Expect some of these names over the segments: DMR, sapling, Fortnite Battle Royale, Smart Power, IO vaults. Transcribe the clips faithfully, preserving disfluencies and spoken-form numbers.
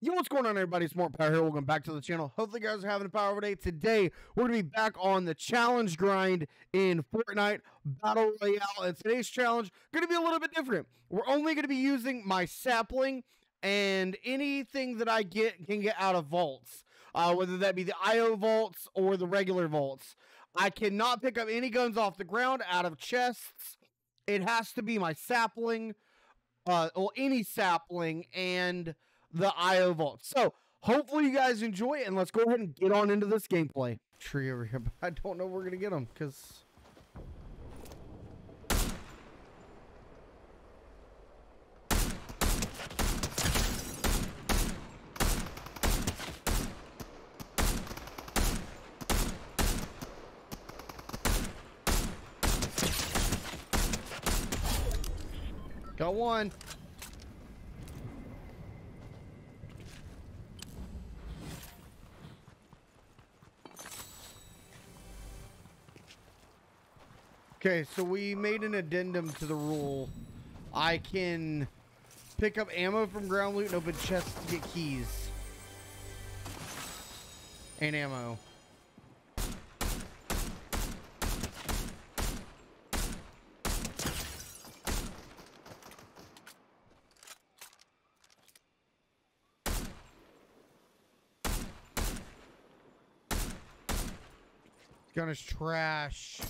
Yo, what's going on, everybody? Smart Power here. Welcome back to the channel. Hopefully you guys are having a powerful day. Today, we're going to be back on the challenge grind in Fortnite Battle Royale. And today's challenge going to be a little bit different. We're only going to be using my sapling and anything that I get can get out of vaults, uh, whether that be the I O vaults or the regular vaults. I cannot pick up any guns off the ground out of chests. It has to be my sapling, uh, or any sapling, and the I O vault. So hopefully you guys enjoy it, and let's go ahead and get on into this gameplay. Tree over here, but I don't know where we're gonna get them because got one. Okay, so we made an addendum to the rule. I can pick up ammo from ground loot and open chests to get keys. And ammo. This gun is trash.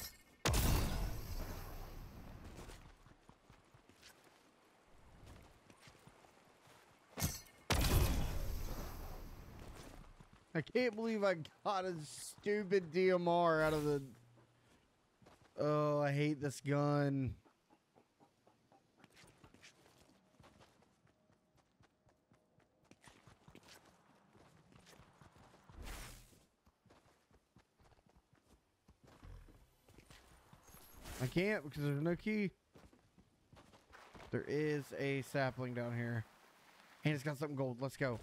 I can't believe I got a stupid D M R out of the... Oh, I hate this gun. I can't because there's no key. There is a sapling down here. And it's got something gold. Let's go.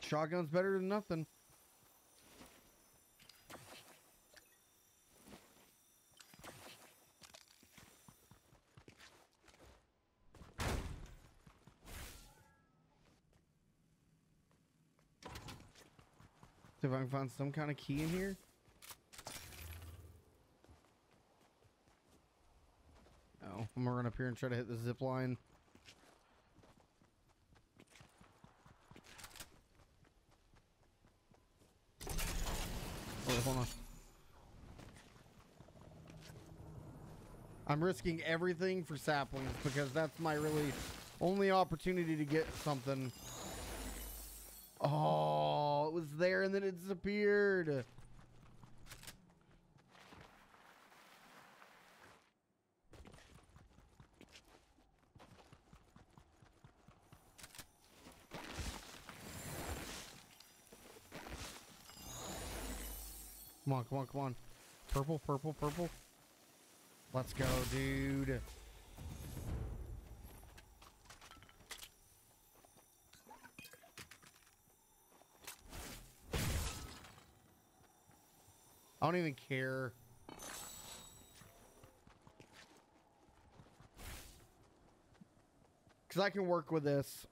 Shotgun's better than nothing. See if I can find some kind of key in here. Oh, I'm gonna run up here and try to hit the zip line. Hold on. I'm risking everything for saplings because that's my really only opportunity to get something. Oh, it was there and then it disappeared. Come on, come on, come on. Purple, purple, purple. Let's go, dude. I don't even care. Because I can work with this.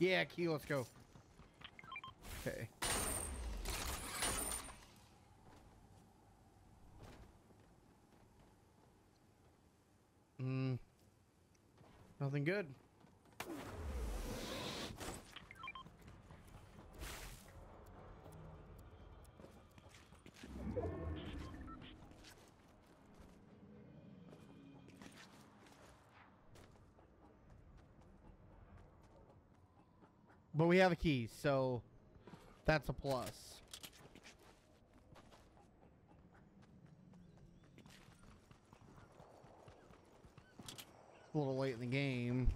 Yeah, key, let's go. Okay. Hmm. Nothing good. But we have a key, so that's a plus. A little late in the game.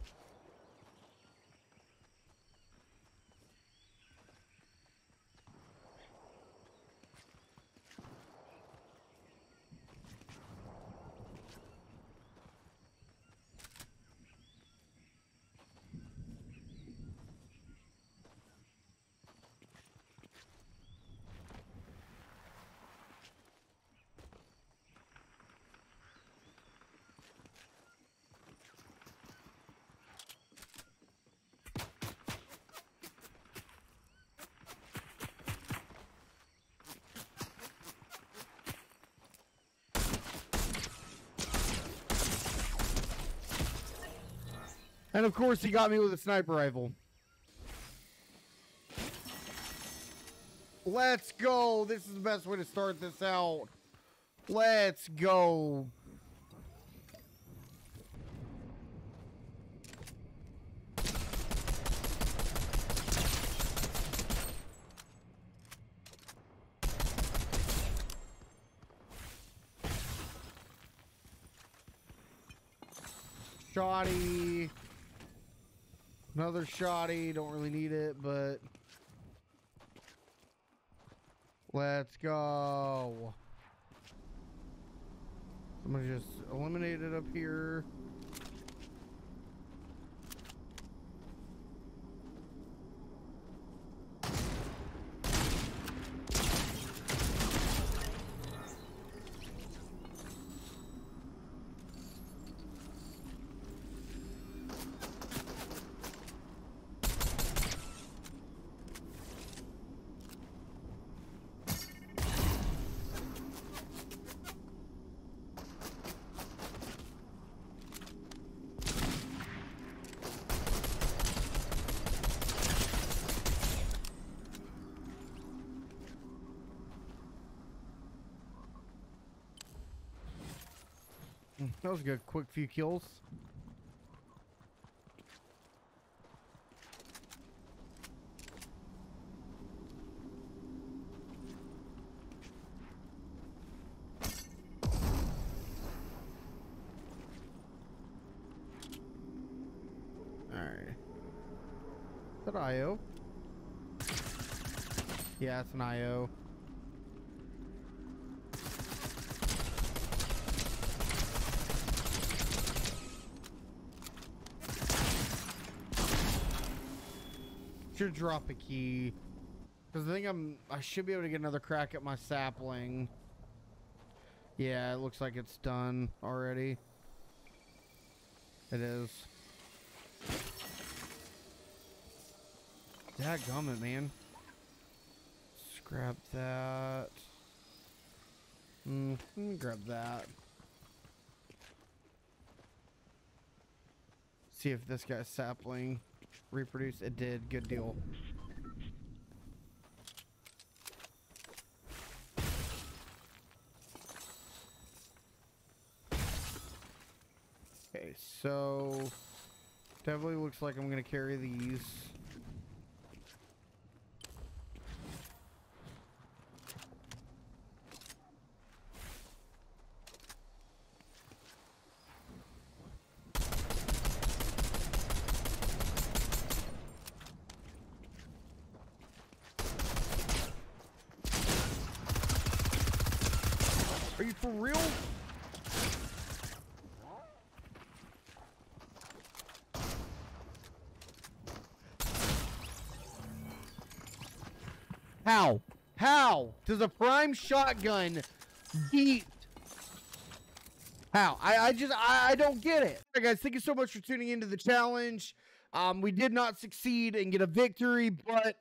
And of course he got me with a sniper rifle. Let's go. This is the best way to start this out. Let's go. Shoddy. Another shoddy. Don't really need it, but... Let's go. Somebody just eliminated up here. That was a good quick few kills. All right. Is that I O? Yeah, it's an I O. Should drop a key, because I think I'm I should be able to get another crack at my sapling. Yeah, it looks like it's done already. It is. Dadgummit, man. Grab that. Mm-hmm, grab that. See if this guy's sapling reproduce. It did. Good deal. Okay, so definitely looks like I'm gonna carry these. Are you for real? How? How does a prime shotgun beat? How? I, I just, I, I don't get it. All right, guys, thank you so much for tuning into the challenge. Um, we did not succeed and get a victory, but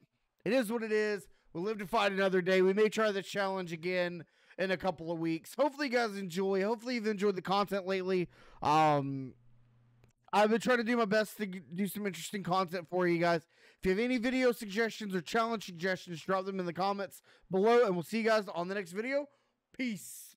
it is what it is. We'll live to fight another day. We may try the challenge again in a couple of weeks. Hopefully you guys enjoy. Hopefully you've enjoyed the content lately. Um, I've been trying to do my best to do some interesting content for you guys. If you have any video suggestions or challenge suggestions, drop them in the comments below, and we'll see you guys on the next video. Peace.